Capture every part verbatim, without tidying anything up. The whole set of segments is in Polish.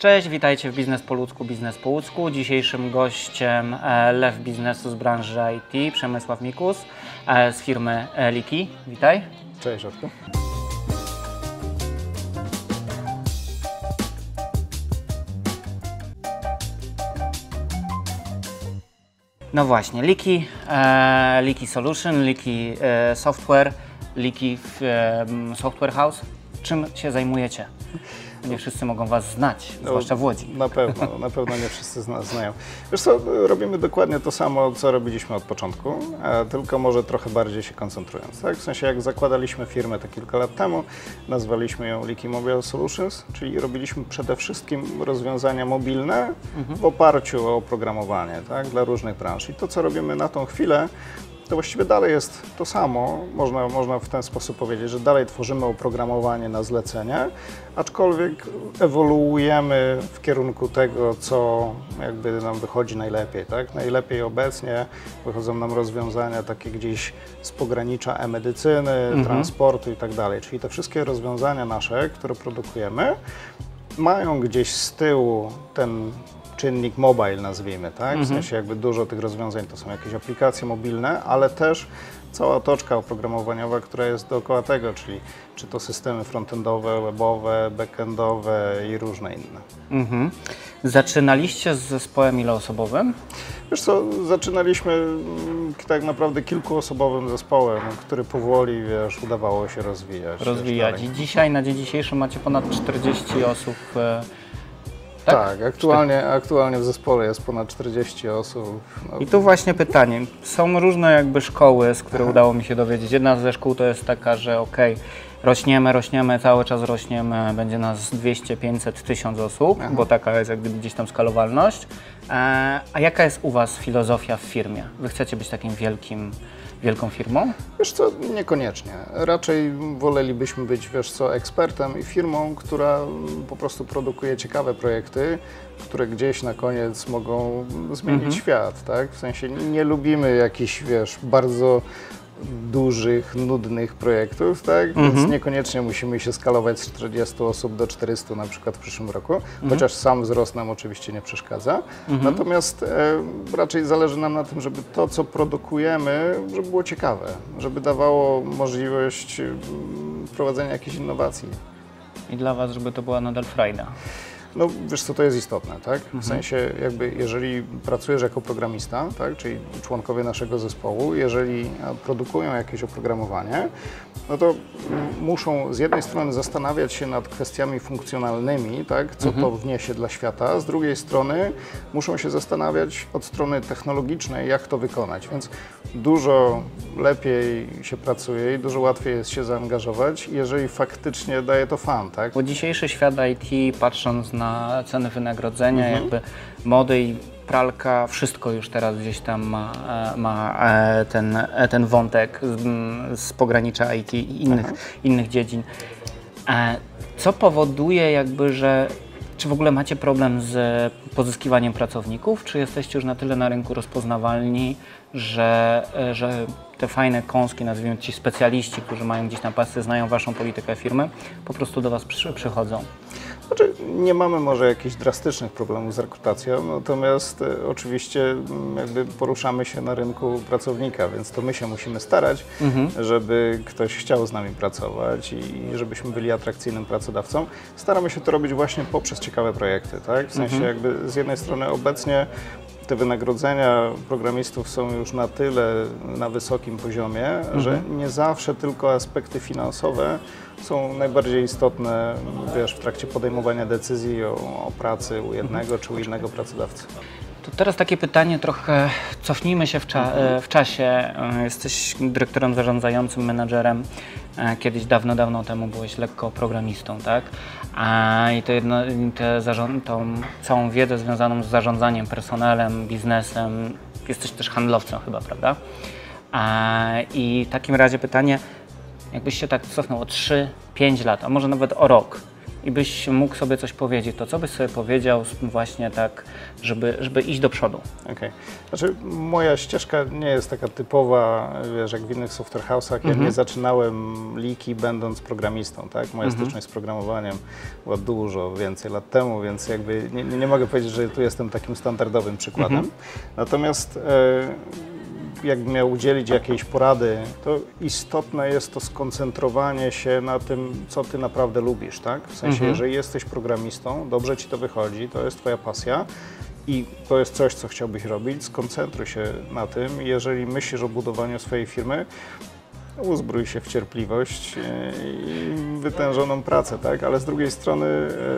Cześć, witajcie w Biznes Po Ludzku, Biznes Po Łódzku. Dzisiejszym gościem lew biznesu z branży I T, Przemysław Mikus z firmy Liki. Witaj. Cześć, Radku. No właśnie, Liki, e, Liki Solution, Liki e, Software, Liki e, Software House. Czym się zajmujecie? Nie wszyscy mogą Was znać, no, zwłaszcza w Łodzi. Na pewno, na pewno nie wszyscy zna, znają. Wiesz co, robimy dokładnie to samo, co robiliśmy od początku, tylko może trochę bardziej się koncentrując. Tak? W sensie, jak zakładaliśmy firmę te kilka lat temu, nazwaliśmy ją Liki Mobile Solutions, czyli robiliśmy przede wszystkim rozwiązania mobilne mhm. w oparciu o oprogramowanie, tak? Dla różnych branż. I to, co robimy na tą chwilę, to właściwie dalej jest to samo, można, można w ten sposób powiedzieć, że dalej tworzymy oprogramowanie na zlecenie, aczkolwiek ewoluujemy w kierunku tego, co jakby nam wychodzi najlepiej. Tak? Najlepiej obecnie wychodzą nam rozwiązania takie gdzieś z pogranicza e-medycyny, mhm. transportu i tak dalej, czyli te wszystkie rozwiązania nasze, które produkujemy, mają gdzieś z tyłu ten czynnik mobile, nazwijmy, tak? W sensie jakby dużo tych rozwiązań to są jakieś aplikacje mobilne, ale też cała otoczka oprogramowaniowa, która jest dookoła tego, czyli czy to systemy frontendowe, webowe, backendowe i różne inne. Mhm. Zaczynaliście z zespołem iloosobowym? Wiesz co, zaczynaliśmy tak naprawdę kilkuosobowym zespołem, który powoli, wiesz, udawało się rozwijać. Rozwijać. I dzisiaj, na dzień dzisiejszy macie ponad czterdzieści osób. Tak, tak aktualnie, aktualnie w zespole jest ponad czterdzieści osób. No. I tu właśnie pytanie. Są różne jakby szkoły, z których udało mi się dowiedzieć. Jedna ze szkół to jest taka, że okej, okay, rośniemy, rośniemy, cały czas rośniemy, będzie nas dwieście, pięćset, tysiąc osób, aha. bo taka jest jak gdyby gdzieś tam skalowalność. A jaka jest u Was filozofia w firmie? Wy chcecie być takim wielkim, wielką firmą? Wiesz co, niekoniecznie. Raczej wolelibyśmy być, wiesz co, ekspertem i firmą, która po prostu produkuje ciekawe projekty, które gdzieś na koniec mogą zmienić mhm. świat, tak? W sensie nie lubimy jakichś, wiesz, bardzo dużych, nudnych projektów, tak? Mhm. Więc niekoniecznie musimy się skalować z czterdziestu osób do czterystu na przykład w przyszłym roku, mhm. chociaż sam wzrost nam oczywiście nie przeszkadza. Mhm. Natomiast e, raczej zależy nam na tym, żeby to, co produkujemy, żeby było ciekawe, żeby dawało możliwość prowadzenia jakichś innowacji. I dla Was, żeby to była nadal frajda. No wiesz co, to jest istotne, tak? W sensie jakby jeżeli pracujesz jako programista, tak? Czyli członkowie naszego zespołu, jeżeli produkują jakieś oprogramowanie, no to muszą z jednej strony zastanawiać się nad kwestiami funkcjonalnymi, tak? Co to wniesie dla świata, z drugiej strony muszą się zastanawiać od strony technologicznej, jak to wykonać, więc dużo lepiej się pracuje i dużo łatwiej jest się zaangażować, jeżeli faktycznie daje to fan, tak? Bo dzisiejszy świat I T, patrząc na na ceny wynagrodzenia, mhm. jakby mody i pralka, wszystko już teraz gdzieś tam ma, ma ten, ten wątek z, z pogranicza I T i innych, mhm. innych dziedzin. Co powoduje jakby, że czy w ogóle macie problem z pozyskiwaniem pracowników, czy jesteście już na tyle na rynku rozpoznawalni, że, że te fajne kąski, nazwijmy ci specjaliści, którzy mają gdzieś na pasce, znają Waszą politykę firmy, po prostu do Was przy, przychodzą? Znaczy, nie mamy może jakichś drastycznych problemów z rekrutacją, natomiast e, oczywiście jakby poruszamy się na rynku pracownika, więc to my się musimy starać, mhm. żeby ktoś chciał z nami pracować i, i żebyśmy byli atrakcyjnym pracodawcą. Staramy się to robić właśnie poprzez ciekawe projekty, tak? W sensie mhm. jakby z jednej strony obecnie te wynagrodzenia programistów są już na tyle na wysokim poziomie, mhm. że nie zawsze tylko aspekty finansowe są najbardziej istotne, wiesz, w trakcie podejmowania decyzji o, o pracy u jednego mhm. czy u innego pracodawcy. To teraz takie pytanie, trochę cofnijmy się w, cza mhm. w czasie. Jesteś dyrektorem zarządzającym, menadżerem. Kiedyś dawno, dawno temu byłeś lekko programistą, tak? A i to jedno, te tą całą wiedzę związaną z zarządzaniem personelem, biznesem. Jesteś też handlowcem chyba, prawda? A, I w takim razie pytanie, jakbyś się tak cofnął o trzy, pięć lat, a może nawet o rok, i byś mógł sobie coś powiedzieć, to co byś sobie powiedział właśnie tak, żeby, żeby iść do przodu? Okej. Okay. Znaczy, moja ścieżka nie jest taka typowa, wiesz, jak w innych software house'ach. Ja mm-hmm. nie zaczynałem Liki będąc programistą, tak? Moja mm-hmm. styczność z programowaniem była dużo więcej lat temu, więc jakby nie, nie mogę powiedzieć, że tu jestem takim standardowym przykładem. Mm-hmm. Natomiast yy, jakbym miał udzielić jakiejś porady, to istotne jest to skoncentrowanie się na tym, co ty naprawdę lubisz, tak? W sensie, mhm. jeżeli jesteś programistą, dobrze ci to wychodzi, to jest twoja pasja i to jest coś, co chciałbyś robić, skoncentruj się na tym. Jeżeli myślisz o budowaniu swojej firmy, uzbrój się w cierpliwość i wytężoną pracę, tak? Ale z drugiej strony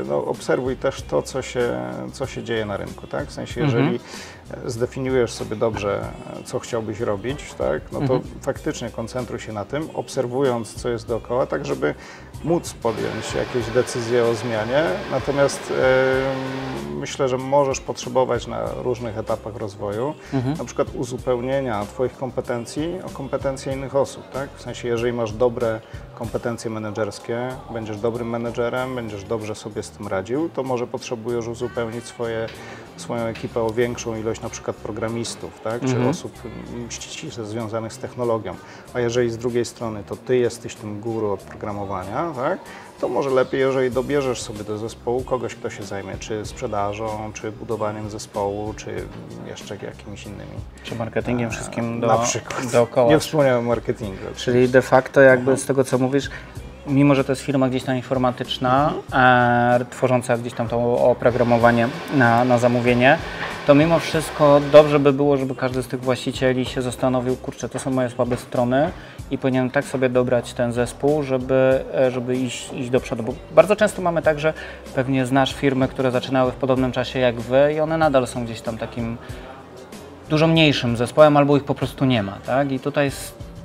no, obserwuj też to, co się, co się dzieje na rynku, tak? W sensie, jeżeli mm-hmm. zdefiniujesz sobie dobrze, co chciałbyś robić, tak? No to mm-hmm. faktycznie koncentruj się na tym, obserwując, co jest dookoła, tak żeby móc podjąć jakieś decyzje o zmianie. Natomiast yy, myślę, że możesz potrzebować na różnych etapach rozwoju, mm-hmm. na przykład uzupełnienia twoich kompetencji o kompetencje innych osób, tak? W sensie, jeżeli masz dobre kompetencje menedżerskie, będziesz dobrym menedżerem, będziesz dobrze sobie z tym radził, to może potrzebujesz uzupełnić swoje, swoją ekipę o większą ilość na przykład programistów, tak? Mm-hmm. czy osób ściśle związanych z technologią. A jeżeli z drugiej strony to ty jesteś tym guru od programowania, tak? to może lepiej, jeżeli dobierzesz sobie do zespołu kogoś, kto się zajmie czy sprzedażą, czy budowaniem zespołu, czy jeszcze jakimiś innymi. Czy marketingiem e, wszystkim do, na przykład. dookoła. Nie wspomniałem o marketingu. Czyli de facto jakby mhm. z tego, co mówisz, mimo że to jest firma gdzieś tam informatyczna, mhm. e, tworząca gdzieś tam to oprogramowanie na, na zamówienie, to mimo wszystko dobrze by było, żeby każdy z tych właścicieli się zastanowił, kurczę, to są moje słabe strony i powinienem tak sobie dobrać ten zespół, żeby, żeby iść, iść do przodu. Bo bardzo często mamy tak, że pewnie znasz firmy, które zaczynały w podobnym czasie jak wy i one nadal są gdzieś tam takim dużo mniejszym zespołem albo ich po prostu nie ma, tak? I tutaj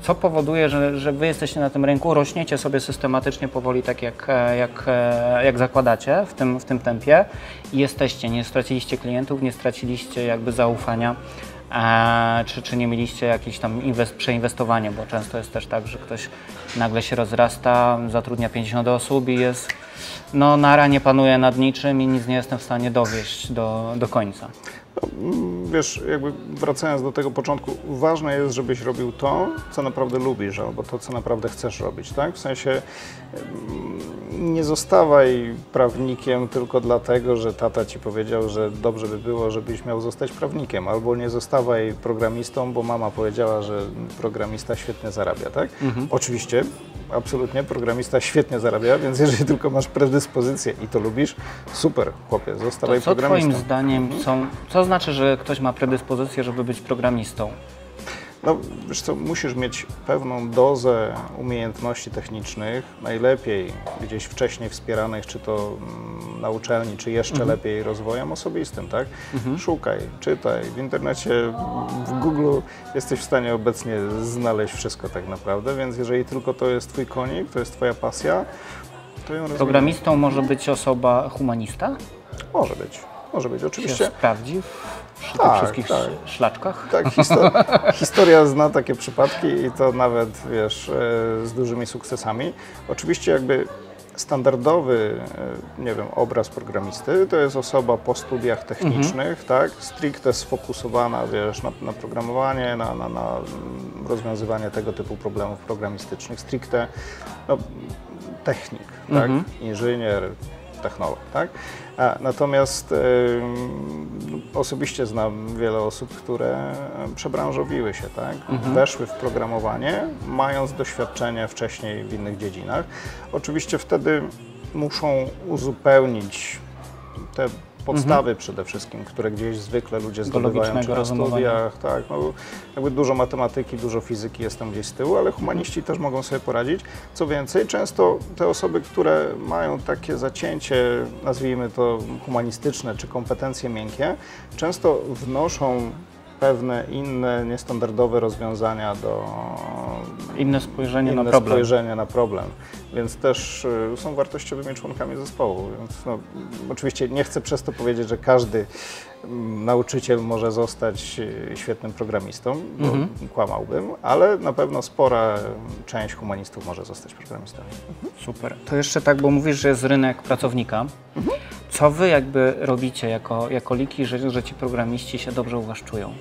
co powoduje, że, że wy jesteście na tym rynku, rośniecie sobie systematycznie powoli tak jak, jak, jak zakładacie w tym, w tym tempie i jesteście, nie straciliście klientów, nie straciliście jakby zaufania, a, czy, czy nie mieliście jakieś tam inwest, przeinwestowanie, bo często jest też tak, że ktoś nagle się rozrasta, zatrudnia pięćdziesiąt osób i jest, no nara, nie panuje nad niczym i nic nie jestem w stanie dowieść do, do końca. Wiesz, jakby wracając do tego początku, ważne jest, żebyś robił to, co naprawdę lubisz, albo to, co naprawdę chcesz robić, tak? W sensie nie zostawaj prawnikiem tylko dlatego, że tata ci powiedział, że dobrze by było, żebyś miał zostać prawnikiem, albo nie zostawaj programistą, bo mama powiedziała, że programista świetnie zarabia, tak? Mhm. Oczywiście, absolutnie, programista świetnie zarabia, więc jeżeli tylko masz predyspozycję i to lubisz, super, chłopie, zostawaj programistą. Co twoim zdaniem są, co znaczy, że ktoś ma predyspozycję, żeby być programistą? No, wiesz co, musisz mieć pewną dozę umiejętności technicznych, najlepiej gdzieś wcześniej wspieranych, czy to mm, na uczelni, czy jeszcze mhm. lepiej rozwojem osobistym, tak? Mhm. Szukaj, czytaj, w internecie, w Google jesteś w stanie obecnie znaleźć wszystko tak naprawdę, więc jeżeli tylko to jest twój konik, to jest twoja pasja, to ją rozwijaj. Programistą może być osoba humanista? Może być. Może być, oczywiście. Się sprawdzi przy tak, tych wszystkich tak. szlaczkach? Tak, histor historia zna takie przypadki i to nawet, wiesz, z dużymi sukcesami. Oczywiście jakby standardowy, nie wiem, obraz programisty to jest osoba po studiach technicznych, mhm. tak, stricte sfokusowana, wiesz, na, na programowanie, na, na, na rozwiązywanie tego typu problemów programistycznych, stricte no, technik, mhm. tak, inżynier, technolog, tak? A, natomiast y, osobiście znam wiele osób, które przebranżowiły się, tak? Mhm. Weszły w programowanie, mając doświadczenie wcześniej w innych dziedzinach. Oczywiście wtedy muszą uzupełnić te podstawy mhm. przede wszystkim, które gdzieś zwykle ludzie zdobywają czy na studiach, tak, no, jakby dużo matematyki, dużo fizyki jest tam gdzieś z tyłu, ale humaniści też mogą sobie poradzić. Co więcej, często te osoby, które mają takie zacięcie, nazwijmy to humanistyczne, czy kompetencje miękkie, często wnoszą pewne inne, niestandardowe rozwiązania do... Inne spojrzenie inne na problem. spojrzenie na problem. Więc też są wartościowymi członkami zespołu. Więc no, oczywiście nie chcę przez to powiedzieć, że każdy nauczyciel może zostać świetnym programistą, bo mhm. kłamałbym, ale na pewno spora część humanistów może zostać programistami. Mhm. Super. To jeszcze tak, bo mówisz, że jest rynek pracownika. Mhm. Co wy jakby robicie jako, jako Liki, że, że ci programiści się dobrze u was czują?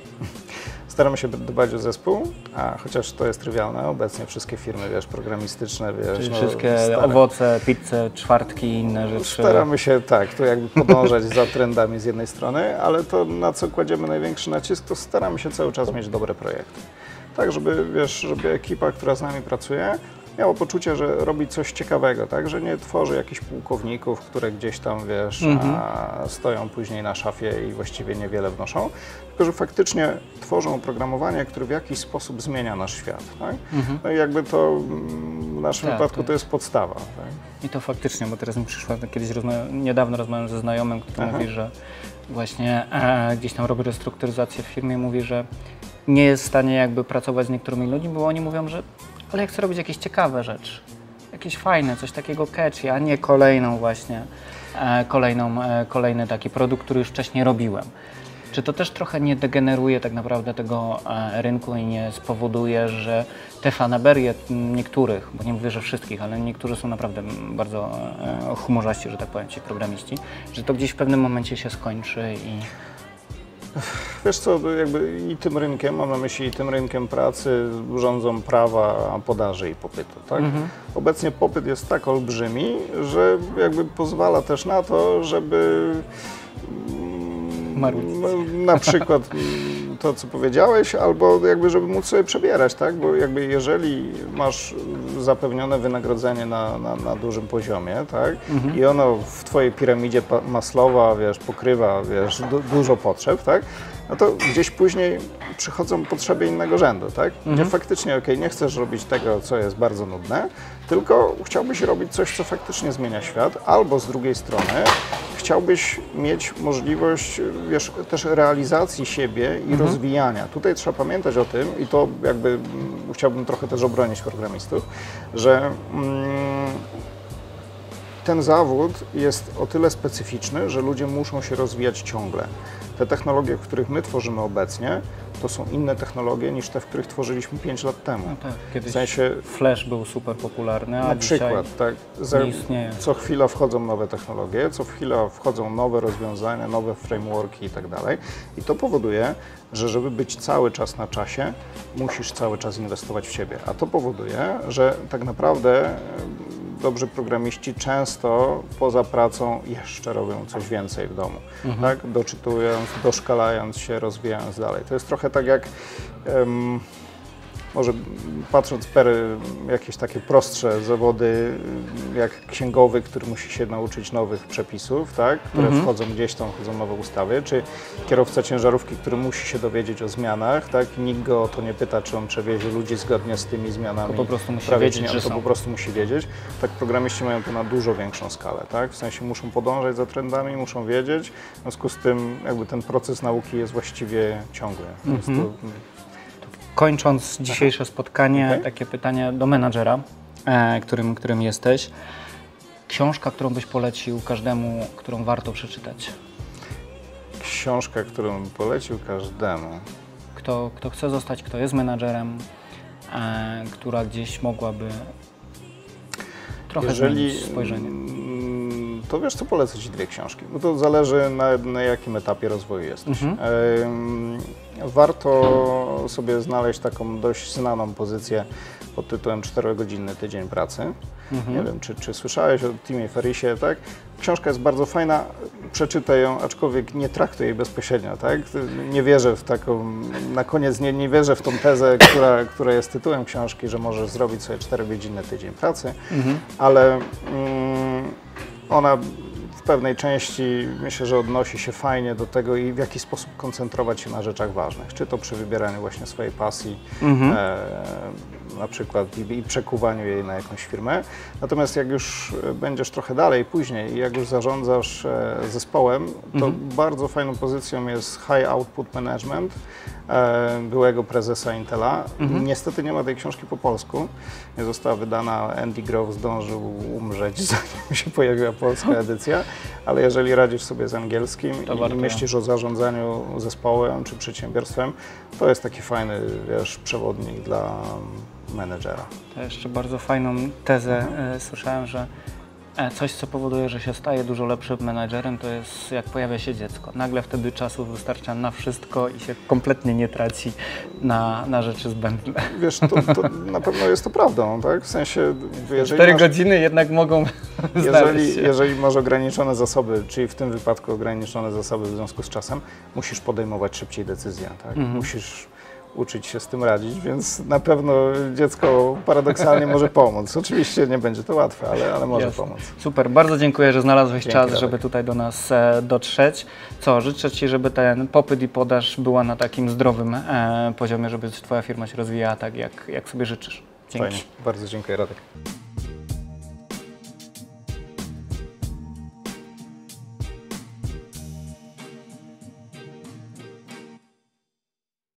Staramy się dbać o zespół, a chociaż to jest trywialne, obecnie wszystkie firmy, wiesz, programistyczne, wiesz... Czyli no, wszystkie stare. owoce, pizze, czwartki i inne rzeczy. Staramy się, tak, tu jakby podążać za trendami z jednej strony, ale to, na co kładziemy największy nacisk, to staramy się cały czas mieć dobre projekty. Tak, żeby, wiesz, żeby ekipa, która z nami pracuje, miało poczucie, że robi coś ciekawego, tak? Że nie tworzy jakichś pułkowników, które gdzieś tam, wiesz, mhm. a stoją później na szafie i właściwie niewiele wnoszą, tylko że faktycznie tworzą oprogramowanie, które w jakiś sposób zmienia nasz świat, tak? Mhm. No i jakby to w naszym tak, wypadku to jest podstawa. Tak? I to faktycznie, bo teraz mi przyszła, kiedyś rozma- niedawno rozmawiałem ze znajomym, który Aha. mówi, że właśnie e, gdzieś tam robi restrukturyzację w firmie, mówi, że nie jest w stanie jakby pracować z niektórymi ludźmi, bo oni mówią, że ale ja chcę robić jakieś ciekawe rzeczy, jakieś fajne, coś takiego catchy, a nie kolejną właśnie, e, kolejną, e, kolejny taki produkt, który już wcześniej robiłem. Czy to też trochę nie degeneruje tak naprawdę tego e, rynku i nie spowoduje, że te fanaberie niektórych, bo nie mówię, że wszystkich, ale niektórzy są naprawdę bardzo e, humorzaści, że tak powiem, ci programiści, że to gdzieś w pewnym momencie się skończy i... Wiesz co, jakby i tym rynkiem, mam na myśli i tym rynkiem pracy, rządzą prawa podaży i popytu, tak? Mhm. Obecnie popyt jest tak olbrzymi, że jakby pozwala też na to, żeby na przykład to, co powiedziałeś, albo jakby żeby móc sobie przebierać, tak? Bo jakby jeżeli masz zapewnione wynagrodzenie na, na, na dużym poziomie, tak? Mhm. I ono w twojej piramidzie Maslowa, wiesz, pokrywa, wiesz, du dużo potrzeb, tak? No to gdzieś później przychodzą potrzeby innego rzędu, tak? Gdzie mhm. faktycznie, okej, nie chcesz robić tego, co jest bardzo nudne, tylko chciałbyś robić coś, co faktycznie zmienia świat, albo z drugiej strony chciałbyś mieć możliwość, wiesz, też realizacji siebie i mhm. rozwijania. Tutaj trzeba pamiętać o tym i to jakby m, chciałbym trochę też obronić programistów, że mm, ten zawód jest o tyle specyficzny, że ludzie muszą się rozwijać ciągle. Te technologie, w których my tworzymy obecnie, to są inne technologie niż te, w których tworzyliśmy pięć lat temu. No tak, kiedyś w sensie, Flash był super popularny, a na przykład, tak, za, nie istnieje. Co chwila wchodzą nowe technologie, co chwila wchodzą nowe rozwiązania, nowe frameworki i tak dalej. I to powoduje, że żeby być cały czas na czasie, musisz cały czas inwestować w siebie. A to powoduje, że tak naprawdę dobrzy programiści często poza pracą jeszcze robią coś więcej w domu, mhm. tak? Doczytując, doszkalając się, rozwijając dalej. To jest trochę tak jak, um, może patrząc pery, jakieś takie prostsze zawody, jak księgowy, który musi się nauczyć nowych przepisów, tak? Które mhm. wchodzą gdzieś tam, wchodzą nowe ustawy, czy kierowca ciężarówki, który musi się dowiedzieć o zmianach, tak? Nikt go o to nie pyta, czy on przewiezie ludzi zgodnie z tymi zmianami. To po prostu musi Prawie wiedzieć, że to po prostu musi wiedzieć. Tak programiści mają to na dużo większą skalę, tak? W sensie muszą podążać za trendami, muszą wiedzieć, w związku z tym jakby ten proces nauki jest właściwie ciągły. Mhm. Jest to, kończąc dzisiejsze Aha. spotkanie, okay. takie pytanie do menadżera, e, którym, którym jesteś. Książka, którą byś polecił każdemu, którą warto przeczytać? Książka, którą bym polecił każdemu? Kto, kto chce zostać, kto jest menadżerem, e, która gdzieś mogłaby trochę Jeżeli... zmienić spojrzenie. To wiesz co, polecę ci dwie książki, bo to zależy na, na jakim etapie rozwoju jesteś. Mhm. E, warto sobie znaleźć taką dość znaną pozycję pod tytułem czterogodzinny tydzień pracy. Mhm. Nie wiem, czy, czy słyszałeś o Timie Ferrisie, tak? Książka jest bardzo fajna, przeczytaj ją, aczkolwiek nie traktuj jej bezpośrednio, tak? Nie wierzę w taką, na koniec nie, nie wierzę w tą tezę, która, która jest tytułem książki, że możesz zrobić sobie czterogodzinny tydzień pracy, mhm. ale... Mm, Ona pewnej części myślę, że odnosi się fajnie do tego i w jaki sposób koncentrować się na rzeczach ważnych. Czy to przy wybieraniu właśnie swojej pasji, mhm. e, na przykład i, i przekuwaniu jej na jakąś firmę. Natomiast jak już będziesz trochę dalej później i jak już zarządzasz e, zespołem, to mhm. bardzo fajną pozycją jest High Output Management, e, byłego prezesa Intela. Mhm. Niestety nie ma tej książki po polsku. Nie została wydana. Andy Grove zdążył umrzeć, zanim się pojawiła polska edycja, ale jeżeli radzisz sobie z angielskim to i myślisz o zarządzaniu zespołem czy przedsiębiorstwem, to jest taki fajny, wiesz, przewodnik dla menedżera. To jeszcze bardzo fajną tezę mhm. słyszałem, że coś, co powoduje, że się staje dużo lepszym menedżerem, to jest jak pojawia się dziecko. Nagle wtedy czasu wystarcza na wszystko i się kompletnie nie traci na, na rzeczy zbędne. Wiesz, to, to na pewno jest to prawdą, tak? W sensie, jeżeli Cztery masz, godziny jednak mogą jeżeli, się. Jeżeli masz ograniczone zasoby, czyli w tym wypadku ograniczone zasoby w związku z czasem, musisz podejmować szybciej decyzje, tak? Mhm. Musisz uczyć się z tym radzić, więc na pewno dziecko paradoksalnie może pomóc. Oczywiście nie będzie to łatwe, ale, ale może Jasne. pomóc. Super, bardzo dziękuję, że znalazłeś Dzięki czas, Radek. żeby tutaj do nas e, dotrzeć. Co, życzę Ci, żeby ten popyt i podaż była na takim zdrowym e, poziomie, żeby Twoja firma się rozwijała tak, jak, jak sobie życzysz. Dzięki. Fajnie. Bardzo dziękuję, Radek.